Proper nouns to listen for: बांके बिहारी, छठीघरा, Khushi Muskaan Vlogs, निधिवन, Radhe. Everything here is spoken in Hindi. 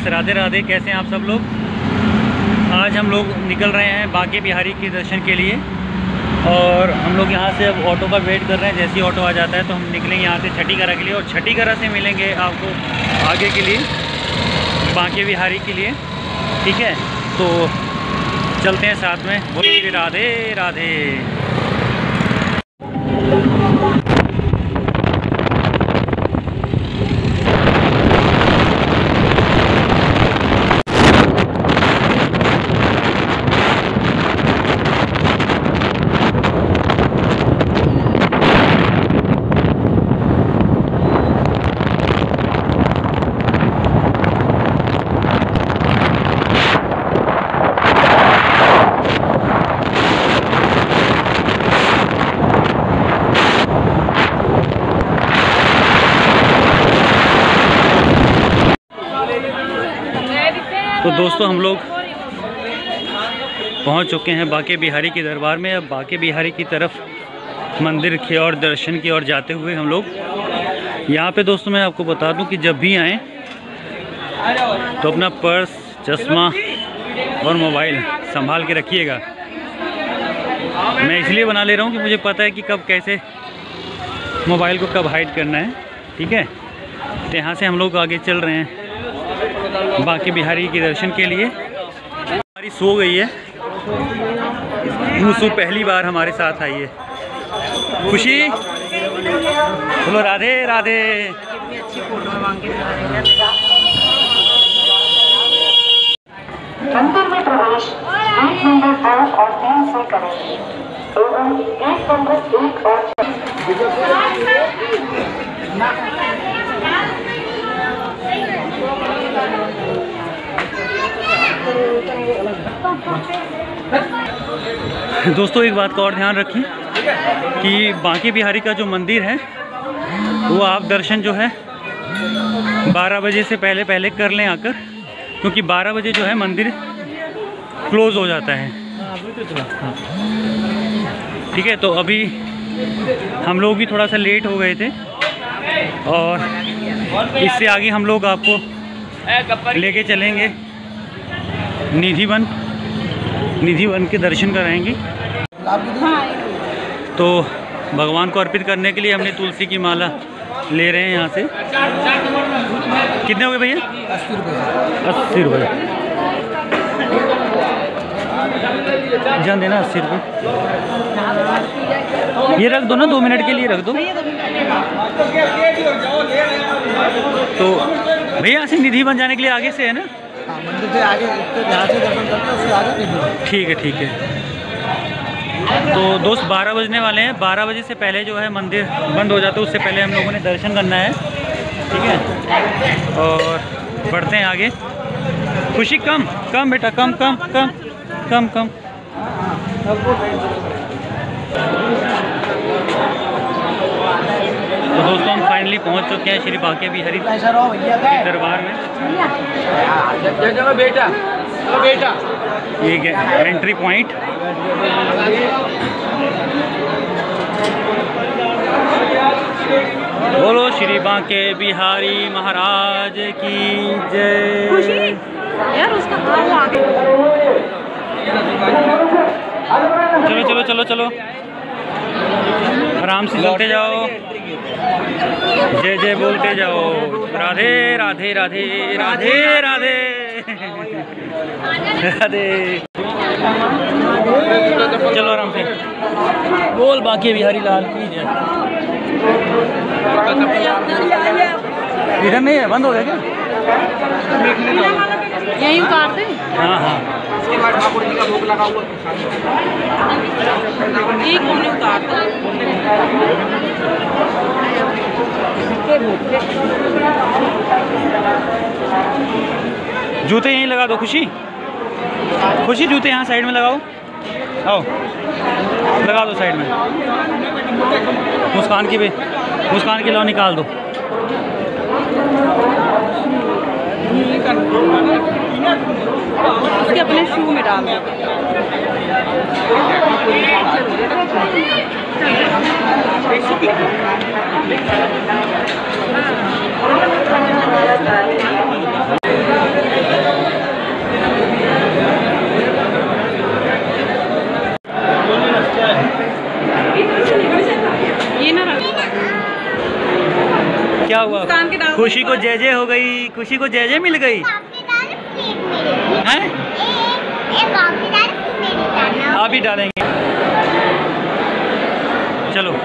फ्रेंड्स, राधे राधे। कैसे हैं आप सब लोग। आज हम लोग निकल रहे हैं बांके बिहारी के दर्शन के लिए और हम लोग यहाँ से अब ऑटो का वेट कर रहे हैं। जैसे ही ऑटो आ जाता है तो हम निकलेंगे यहाँ से छठीघरा के लिए और छठीघरा से मिलेंगे आपको आगे के लिए बांके बिहारी के लिए। ठीक है, तो चलते हैं साथ में। बोलिए राधे राधे। तो दोस्तों, हम लोग पहुंच चुके हैं बांके बिहारी के दरबार में। अब बांके बिहारी की तरफ मंदिर के और दर्शन की ओर जाते हुए हम लोग यहाँ पे, दोस्तों मैं आपको बता दूं कि जब भी आएँ तो अपना पर्स, चश्मा और मोबाइल संभाल के रखिएगा। मैं इसलिए बना ले रहा हूँ कि मुझे पता है कि कब कैसे मोबाइल को कब हाइड करना है। ठीक है, तो यहाँ से हम लोग आगे चल रहे हैं बांके बिहारी के दर्शन के लिए। हमारी सो गई है खुशू, पहली बार हमारे साथ आई है। खुशी बोलो राधे राधे। मंदिर में प्रवेश गेट नंबर 2 और 3 से करें एवं गेट नंबर 1 और 6 दोस्तों, एक बात का और ध्यान रखें कि बांके बिहारी का जो मंदिर है वो आप दर्शन जो है 12 बजे से पहले पहले कर लें आकर, क्योंकि 12 बजे जो है मंदिर क्लोज़ हो जाता है। ठीक है, तो अभी हम लोग भी थोड़ा सा लेट हो गए थे और इससे आगे हम लोग आपको लेके चलेंगे निधिवन के दर्शन कराएंगे। तो भगवान को अर्पित करने के लिए हमने तुलसी की माला ले रहे हैं यहाँ से। कितने हो गए भैया? 80 रुपये। जान देना 80 रुपये। ये रख दो ना, 2 मिनट के लिए रख दो। तो भैया से निधिवन जाने के लिए आगे से है ना? मंदिर से आगे से दर्शन करते हैं, उससे आगे। ठीक है, ठीक है। तो दोस्त 12 बजने वाले हैं, 12 बजे से पहले जो है मंदिर बंद हो जाता है, उससे पहले हम लोगों ने दर्शन करना है। ठीक है, और बढ़ते हैं आगे। खुशी कम कम बेटा, कम कम कम कम कम। तो दोस्तों, हम फाइनली पहुंच चुके हैं श्री बांके बिहारी दरबार में। बेटा ये एंट्री पॉइंट। बोलो श्री बांके बिहारी महाराज की जय। चलो चलो चलो चलो, आराम से चलते जाओ, जय जय बोलते जाओ। राधे राधे राधे राधे राधे राधे। चलो आराम से बोल, बांके बिहारी लाल की जय। इधर नहीं है, बंद हो गया क्या? यहीं उतार दे। हाँ हाँ, ठाकुर जी का भोग लगा हुआ है। जूते यहीं लगा दो खुशी। खुशी जूते यहाँ साइड में लगाओ। आओ लगा दो साइड में। मुस्कान की लाओ, निकाल दो। उसके अपने शू में डाल। खुशी को जय जय हो गई, खुशी को जय जय मिल गई है, आप ही डालेंगे। चलो।